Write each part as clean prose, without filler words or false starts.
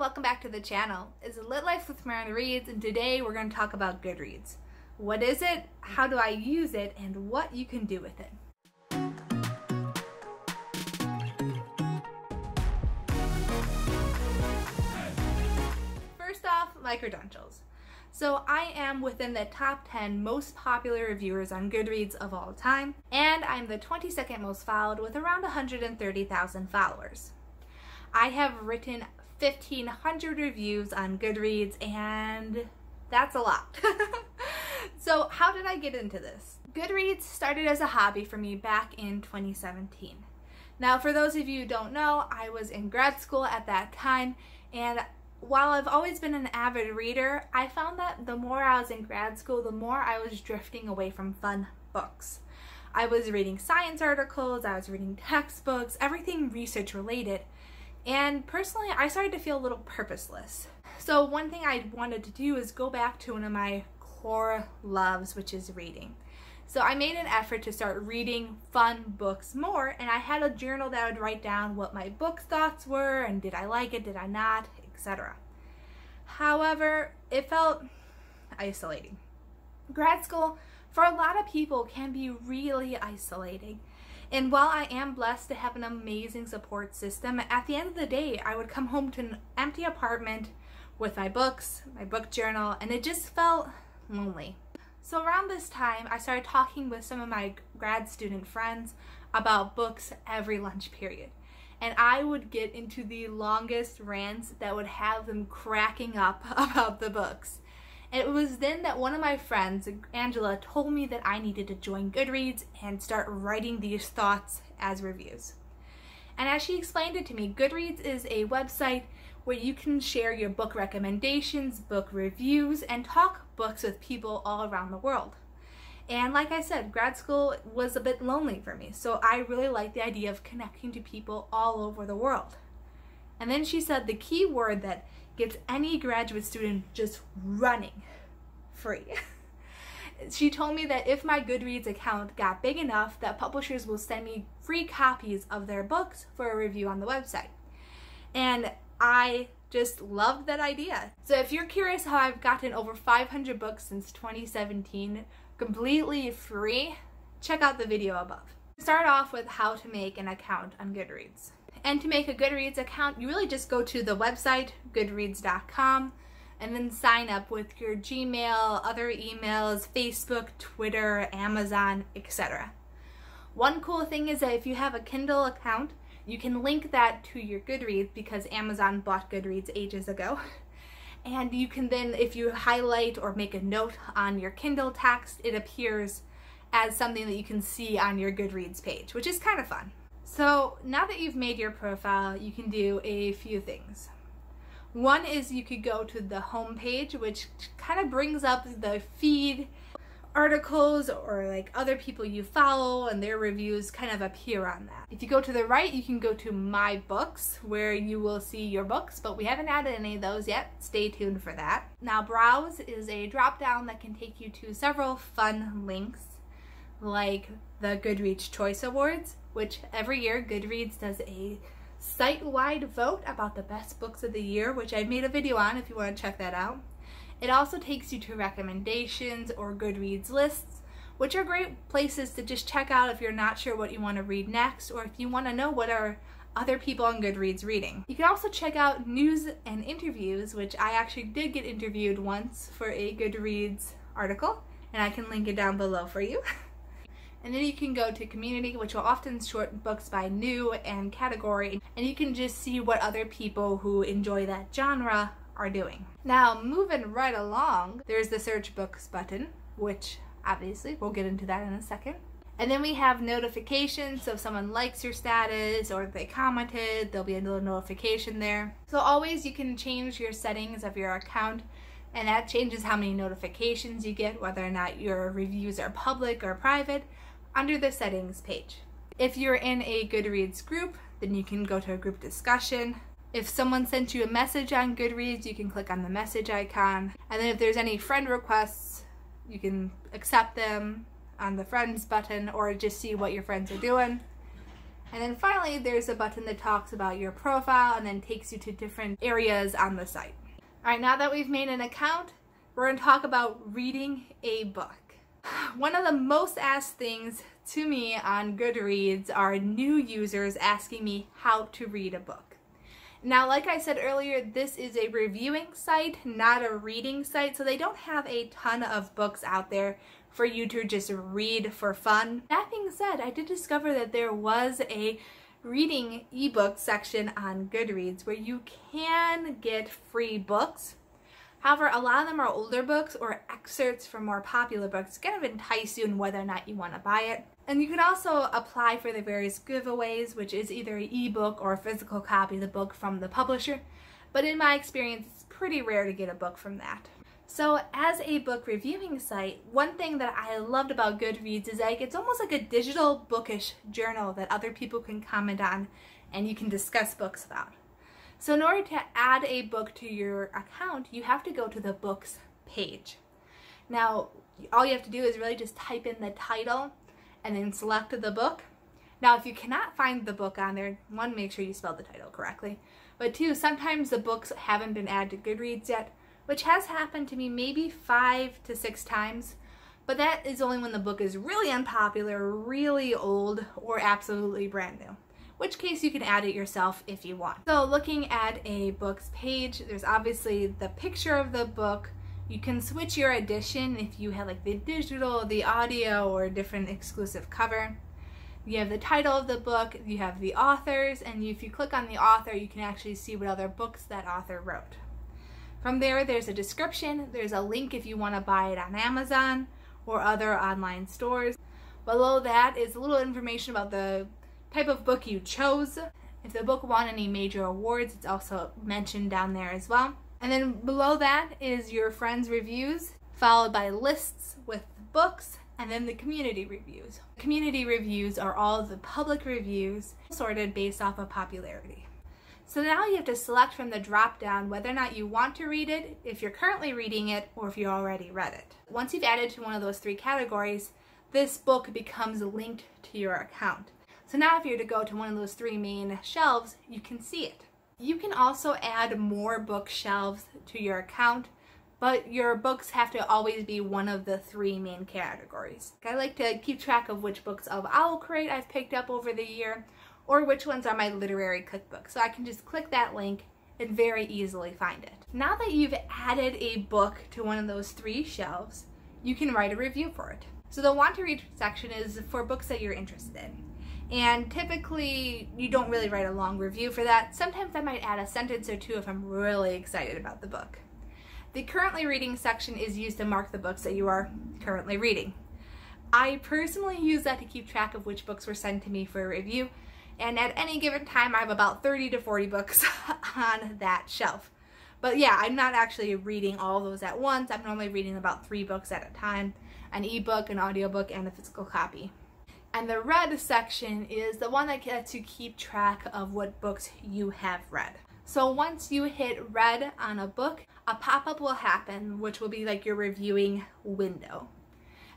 welcome back to the channel. It's Lit Life with Miranda Reads, and today we're going to talk about Goodreads. What is it? How do I use it? And what you can do with it. First off, my credentials. So I am within the top 10 most popular reviewers on Goodreads of all time, and I'm the 22nd most followed with around 130,000 followers. I have written 1,500 reviews on Goodreads, and that's a lot. So how did I get into this? Goodreads started as a hobby for me back in 2017. Now, for those of you who don't know, I was in grad school at that time, and while I've always been an avid reader, I found that the more I was in grad school, the more I was drifting away from fun books. I was reading science articles, I was reading textbooks, everything research related, and personally I started to feel a little purposeless. So one thing I wanted to do is go back to one of my core loves, which is reading. So I made an effort to start reading fun books more, and I had a journal that I would write down what my book thoughts were and did I like it, did I not, etc. However, it felt isolating. Grad school, for a lot of people, can be really isolating. And while I am blessed to have an amazing support system, at the end of the day, I would come home to an empty apartment with my books, my book journal, and it just felt lonely. So around this time, I started talking with some of my grad student friends about books every lunch period. And I would get into the longest rants that would have them cracking up about the books. And it was then that one of my friends, Angela, told me that I needed to join Goodreads and start writing these thoughts as reviews. And as she explained it to me, Goodreads is a website where you can share your book recommendations, book reviews, and talk books with people all around the world. And like I said, grad school was a bit lonely for me, so I really liked the idea of connecting to people all over the world. And then she said the key word that gets any graduate student just running free. She told me that if my Goodreads account got big enough, that publishers will send me free copies of their books for a review on the website. And I just loved that idea. So if you're curious how I've gotten over 500 books since 2017, completely free, check out the video above. Start off with how to make an account on Goodreads. And to make a Goodreads account, you really just go to the website, goodreads.com, and then sign up with your Gmail, other emails, Facebook, Twitter, Amazon, etc. One cool thing is that if you have a Kindle account, you can link that to your Goodreads because Amazon bought Goodreads ages ago. And you can then, if you highlight or make a note on your Kindle text, it appears as something that you can see on your Goodreads page, which is kind of fun. So now that you've made your profile, you can do a few things. One is you could go to the home page, which kind of brings up the feed, articles, or like other people you follow and their reviews kind of appear on that. If you go to the right, you can go to My Books, where you will see your books, but we haven't added any of those yet. Stay tuned for that. Now, Browse is a drop down that can take you to several fun links, like the Goodreads Choice Awards, which every year Goodreads does a site-wide vote about the best books of the year, which I made a video on if you want to check that out. It also takes you to recommendations or Goodreads lists, which are great places to just check out if you're not sure what you want to read next, or if you want to know what are other people on Goodreads reading. You can also check out news and interviews, which I actually did get interviewed once for a Goodreads article, and I can link it down below for you. And then you can go to community, which will often sort books by new and category, and you can just see what other people who enjoy that genre are doing. Now, moving right along, there's the search books button, which obviously we'll get into that in a second. And then we have notifications, so if someone likes your status or if they commented, there'll be a little notification there. So always you can change your settings of your account, and that changes how many notifications you get, whether or not your reviews are public or private, under the settings page. If you're in a Goodreads group, then you can go to a group discussion. If someone sent you a message on Goodreads, you can click on the message icon. And then if there's any friend requests, you can accept them on the friends button or just see what your friends are doing. And then finally, there's a button that talks about your profile and then takes you to different areas on the site. All right, now that we've made an account, we're going to talk about reading a book. One of the most asked things to me on Goodreads are new users asking me how to read a book. Now, like I said earlier, this is a reviewing site, not a reading site, so they don't have a ton of books out there for you to just read for fun. That being said, I did discover that there was a reading ebook section on Goodreads where you can get free books. However, a lot of them are older books or excerpts from more popular books to kind of entice you in whether or not you want to buy it. And you can also apply for the various giveaways, which is either an ebook or a physical copy of the book from the publisher. But in my experience, it's pretty rare to get a book from that. So as a book reviewing site, one thing that I loved about Goodreads is like it's almost like a digital bookish journal that other people can comment on and you can discuss books about. So in order to add a book to your account, you have to go to the books page. Now, all you have to do is really just type in the title and then select the book. Now, if you cannot find the book on there, one, make sure you spell the title correctly. But two, sometimes the books haven't been added to Goodreads yet, which has happened to me maybe 5 to 6 times. But that is only when the book is really unpopular, really old, or absolutely brand new. Which case you can add it yourself if you want. So looking at a book's page, there's obviously the picture of the book. You can switch your edition if you have like the digital, the audio, or a different exclusive cover. You have the title of the book, you have the authors, and if you click on the author, you can actually see what other books that author wrote. From there, there's a description, there's a link if you want to buy it on Amazon or other online stores. Below that is a little information about the type of book you chose. If the book won any major awards, it's also mentioned down there as well. And then below that is your friends' reviews, followed by lists with books, and then the community reviews. Community reviews are all the public reviews sorted based off of popularity. So now you have to select from the drop-down whether or not you want to read it, if you're currently reading it, or if you already read it. Once you've added to one of those 3 categories, this book becomes linked to your account. So now if you're to go to one of those 3 main shelves, you can see it. You can also add more bookshelves to your account, but your books have to always be one of the 3 main categories. I like to keep track of which books of Owlcrate I've picked up over the year, or which ones are my literary cookbook. So I can just click that link and very easily find it. Now that you've added a book to one of those 3 shelves, you can write a review for it. So the want to read section is for books that you're interested in. And typically, you don't really write a long review for that. Sometimes I might add a sentence or 2 if I'm really excited about the book. The currently reading section is used to mark the books that you are currently reading. I personally use that to keep track of which books were sent to me for a review. And at any given time, I have about 30 to 40 books on that shelf. But yeah, I'm not actually reading all those at once. I'm normally reading about 3 books at a time, an ebook, an audiobook, and a physical copy. And the read section is the one that gets you keep track of what books you have read. So once you hit read on a book, a pop-up will happen, which will be like your reviewing window.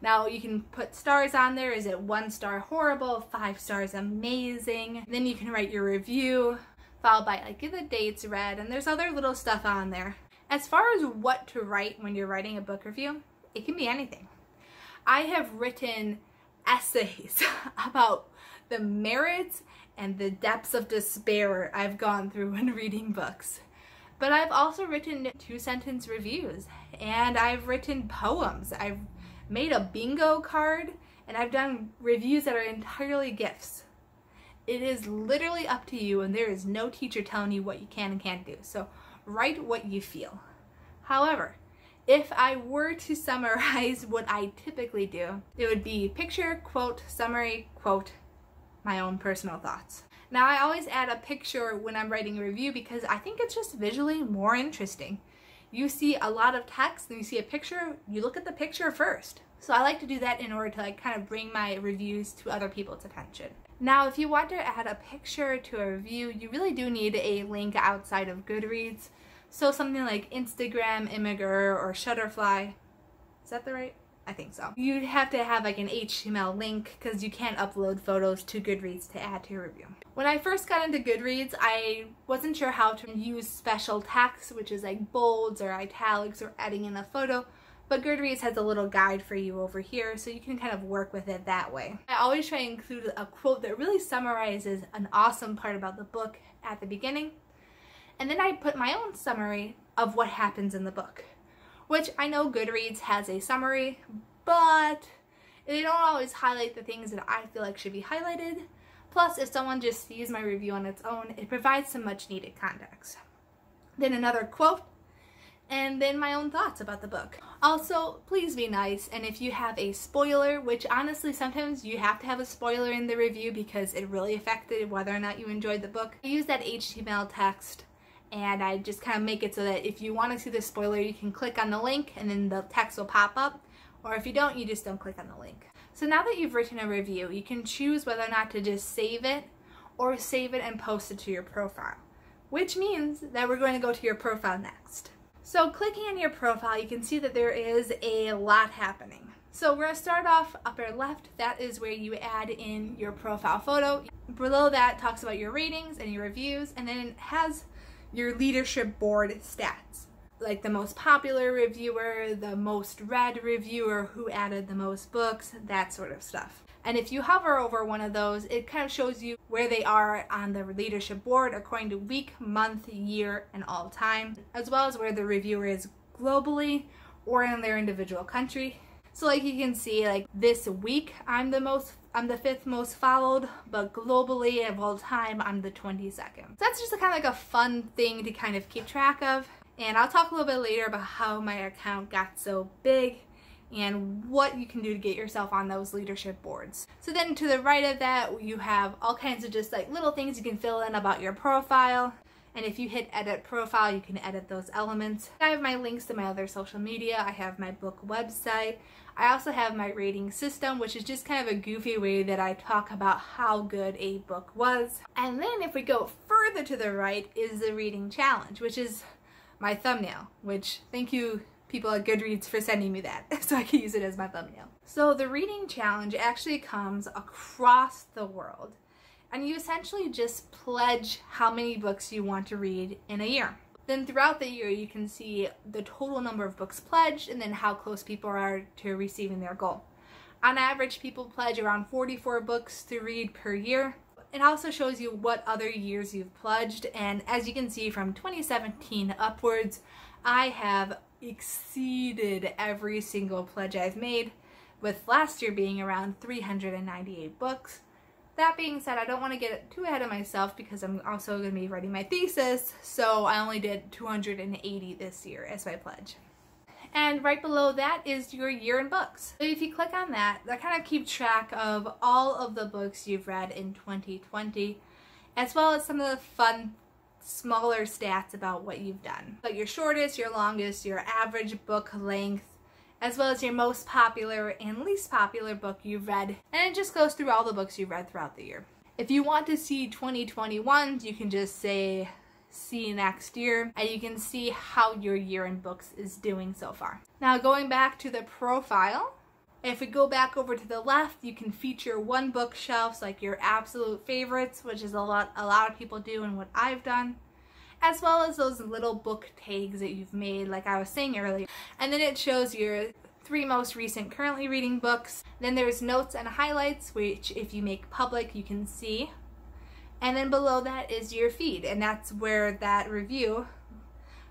Now you can put stars on there. Is it 1 star horrible, 5 stars amazing? Then you can write your review, followed by like the dates read, and there's other little stuff on there. As far as what to write when you're writing a book review, it can be anything. I have written essays about the merits and the depths of despair I've gone through when reading books. But I've also written 2-sentence reviews, and I've written poems, I've made a bingo card, and I've done reviews that are entirely gifts. It is literally up to you, and there is no teacher telling you what you can and can't do. So write what you feel. However, if I were to summarize what I typically do, it would be picture, quote, summary, quote, my own personal thoughts. Now I always add a picture when I'm writing a review because I think it's just visually more interesting. You see a lot of text and you see a picture, you look at the picture first. So I like to do that in order to like kind of bring my reviews to other people's attention. Now if you want to add a picture to a review, you really do need a link outside of Goodreads. So something like Instagram, Imgur, or Shutterfly. Is that the right? I think so. You'd have to have like an HTML link because you can't upload photos to Goodreads to add to your review. When I first got into Goodreads, I wasn't sure how to use special text, which is like bolds or italics or adding in a photo. But Goodreads has a little guide for you over here, so you can kind of work with it that way. I always try and include a quote that really summarizes an awesome part about the book at the beginning, and then I put my own summary of what happens in the book, which I know Goodreads has a summary, but they don't always highlight the things that I feel like should be highlighted. Plus, if someone just sees my review on its own, it provides some much needed context. Then another quote, and then my own thoughts about the book. Also, please be nice, and if you have a spoiler, which honestly sometimes you have to have a spoiler in the review because it really affected whether or not you enjoyed the book, I use that HTML text and I just kind of make it so that if you want to see the spoiler, you can click on the link and then the text will pop up, or if you don't, you just don't click on the link. So now that you've written a review, you can choose whether or not to just save it or save it and post it to your profile, which means that we're going to go to your profile next. So clicking on your profile, you can see that there is a lot happening. So we're going to start off upper left. That is where you add in your profile photo. Below that talks about your ratings and your reviews, and then it has your leadership board stats, like the most popular reviewer, the most read reviewer, who added the most books, that sort of stuff. And if you hover over one of those, it kind of shows you where they are on the leadership board according to week, month, year, and all time, as well as where the reviewer is globally or in their individual country. So like you can see, like this week I'm the fifth most followed, but globally of all time I'm the 22nd. So that's just kind of like a fun thing to kind of keep track of. And I'll talk a little bit later about how my account got so big and what you can do to get yourself on those leadership boards. So then to the right of that, you have all kinds of just like little things you can fill in about your profile. And if you hit edit profile, you can edit those elements. I have my links to my other social media. I have my book website. I also have my rating system, which is just kind of a goofy way that I talk about how good a book was. And then if we go further to the right is the reading challenge, which is my thumbnail, which thank you people at Goodreads for sending me that so I can use it as my thumbnail. So the reading challenge actually comes across the world, and you essentially just pledge how many books you want to read in a year. Then throughout the year you can see the total number of books pledged and then how close people are to receiving their goal. On average, people pledge around 44 books to read per year. It also shows you what other years you've pledged, and as you can see from 2017 upwards, I have exceeded every single pledge I've made, with last year being around 398 books. That being said, I don't want to get too ahead of myself because I'm also going to be writing my thesis, so I only did 280 this year as my pledge. And right below that is your year in books. So if you click on that, that kind of keeps track of all of the books you've read in 2020, as well as some of the fun smaller stats about what you've done. Like your shortest, your longest, your average book length, as well as your most popular and least popular book you've read. And it just goes through all the books you've read throughout the year. If you want to see 2021s, you can just say see you next year, and you can see how your year in books is doing so far. Now going back to the profile, if we go back over to the left, you can feature one bookshelf, so like your absolute favorites, which is a lot of people do and what I've done, as well as those little book tags that you've made like I was saying earlier. And then it shows your 3 most recent currently reading books. Then there's notes and highlights, which if you make public you can see. And then below that is your feed, and that's where that review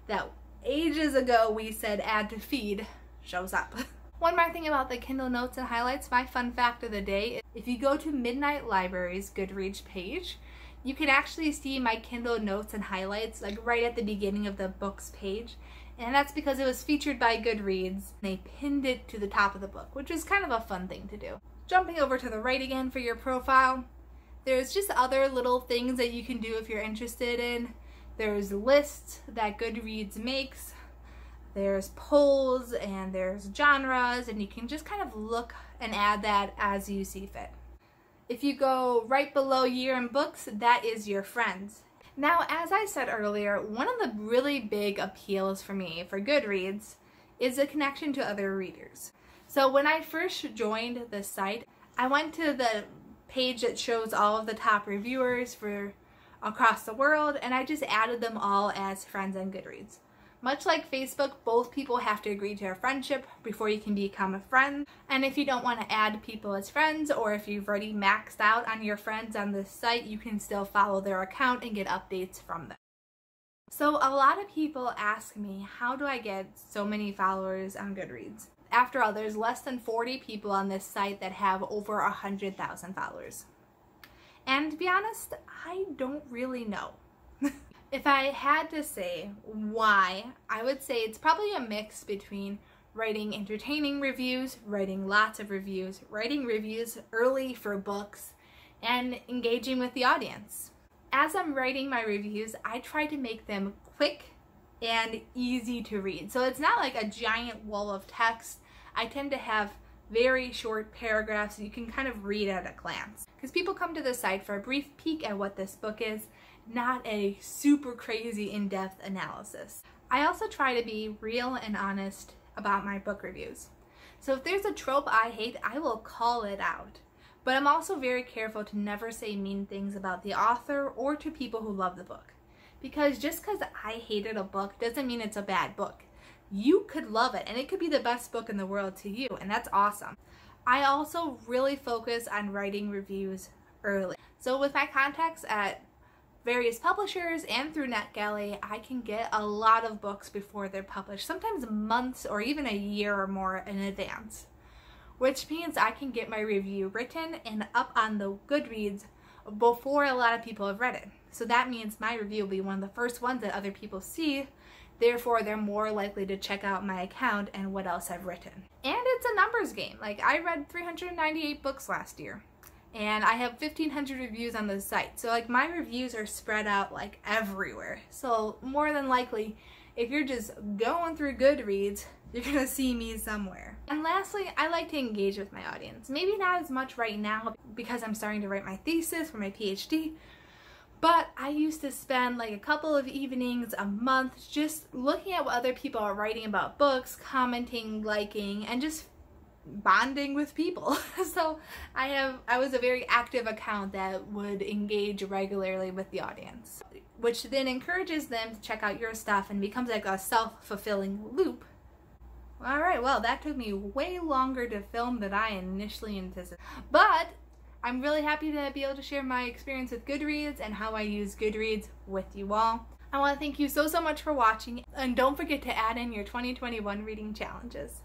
that ages ago we said add to feed shows up. One more thing about the Kindle notes and highlights, my fun fact of the day, is if you go to Midnight Library's Goodreads page, you can actually see my Kindle notes and highlights like right at the beginning of the books page. And that's because it was featured by Goodreads. They pinned it to the top of the book, which is kind of a fun thing to do. Jumping over to the right again for your profile, there's just other little things that you can do if you're interested in. There's lists that Goodreads makes, there's polls, and there's genres, and you can just kind of look and add that as you see fit. If you go right below year in books, that is your friends. Now, as I said earlier, one of the really big appeals for me for Goodreads is the connection to other readers. So when I first joined this site, I went to the page that shows all of the top reviewers for across the world, and I just added them all as friends on Goodreads. Much like Facebook, both people have to agree to a friendship before you can become a friend. And if you don't want to add people as friends, or if you've already maxed out on your friends on this site, you can still follow their account and get updates from them. So a lot of people ask me, how do I get so many followers on Goodreads? After all, there's less than 40 people on this site that have over 100,000 followers. And to be honest, I don't really know. If I had to say why, I would say it's probably a mix between writing entertaining reviews, writing lots of reviews, writing reviews early for books, and engaging with the audience. As I'm writing my reviews, I try to make them quick and easy to read. So it's not like a giant wall of text. I tend to have very short paragraphs that you can kind of read at a glance. Because people come to the site for a brief peek at what this book is, not a super crazy in-depth analysis. I also try to be real and honest about my book reviews. So if there's a trope I hate, I will call it out. But I'm also very careful to never say mean things about the author or to people who love the book. Because just because I hated a book doesn't mean it's a bad book. You could love it, and it could be the best book in the world to you, and that's awesome. I also really focus on writing reviews early. So with my contacts at various publishers and through NetGalley, I can get a lot of books before they're published, sometimes months or even a year or more in advance, which means I can get my review written and up on the Goodreads before a lot of people have read it. So that means my review will be one of the first ones that other people see, therefore they're more likely to check out my account and what else I've written. And it's a numbers game. Like, I read 398 books last year, and I have 1,500 reviews on the site. So like, my reviews are spread out like everywhere. So more than likely, if you're just going through Goodreads, you're gonna see me somewhere. And lastly, I like to engage with my audience. Maybe not as much right now because I'm starting to write my thesis for my PhD, but I used to spend like a couple of evenings a month just looking at what other people are writing about books, commenting, liking, and just bonding with people. So I was a very active account that would engage regularly with the audience, which then encourages them to check out your stuff and becomes like a self-fulfilling loop. All right, well, that took me way longer to film than I initially anticipated, but I'm really happy to be able to share my experience with Goodreads and how I use Goodreads with you all. I want to thank you so much for watching, and don't forget to add in your 2021 reading challenges.